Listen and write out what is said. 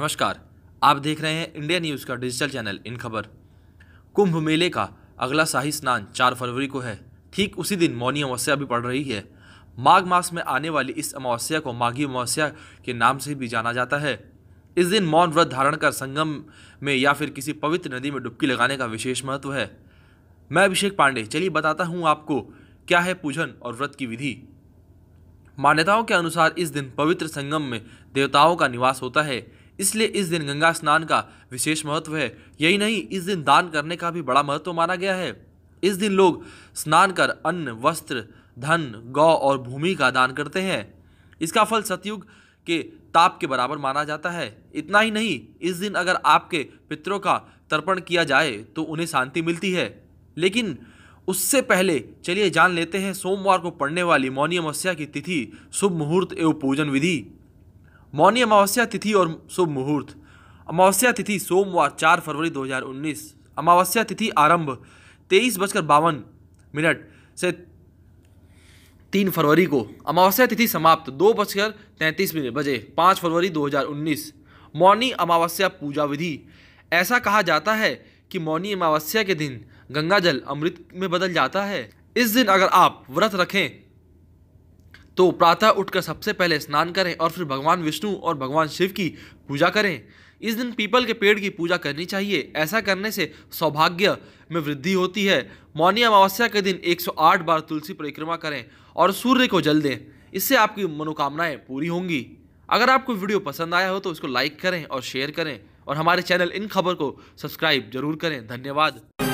नमस्कार, आप देख रहे हैं इंडिया न्यूज़ का डिजिटल चैनल इन खबर। कुंभ मेले का अगला शाही स्नान 4 फरवरी को है। ठीक उसी दिन मौनी अमावस्या भी पड़ रही है। माघ मास में आने वाली इस अमावस्या को माघी अमावस्या के नाम से भी जाना जाता है। इस दिन मौन व्रत धारण कर संगम में या फिर किसी पवित्र नदी में डुबकी लगाने का विशेष महत्व है। मैं अभिषेक पांडे चलिए बताता हूँ आपको क्या है पूजन और व्रत की विधि। मान्यताओं के अनुसार इस दिन पवित्र संगम में देवताओं का निवास होता है, इसलिए इस दिन गंगा स्नान का विशेष महत्व है। यही नहीं, इस दिन दान करने का भी बड़ा महत्व माना गया है। इस दिन लोग स्नान कर अन्न, वस्त्र, धन, गौ और भूमि का दान करते हैं। इसका फल सतयुग के ताप के बराबर माना जाता है। इतना ही नहीं, इस दिन अगर आपके पितरों का तर्पण किया जाए तो उन्हें शांति मिलती है। लेकिन उससे पहले चलिए जान लेते हैं सोमवार को पड़ने वाली मौनी अमावस्या की तिथि, शुभ मुहूर्त एवं पूजन विधि। मौनी अमावस्या तिथि और शुभ मुहूर्त। अमावस्या तिथि सोमवार 4 फरवरी 2019। अमावस्या तिथि आरंभ 23:52 से 3 फरवरी को। अमावस्या तिथि समाप्त 2:33 बजे 5 फरवरी 2019। मौनी अमावस्या पूजा विधि। ऐसा कहा जाता है कि मौनी अमावस्या के दिन गंगा जल अमृत में बदल जाता है। इस दिन अगर आप व्रत रखें तो प्रातः उठकर सबसे पहले स्नान करें और फिर भगवान विष्णु और भगवान शिव की पूजा करें। इस दिन पीपल के पेड़ की पूजा करनी चाहिए। ऐसा करने से सौभाग्य में वृद्धि होती है। मौनी अमावस्या के दिन 108 बार तुलसी परिक्रमा करें और सूर्य को जल दें। इससे आपकी मनोकामनाएँ पूरी होंगी। अगर आपको वीडियो पसंद आया हो तो इसको लाइक करें और शेयर करें और हमारे चैनल इन खबर को सब्सक्राइब जरूर करें। धन्यवाद।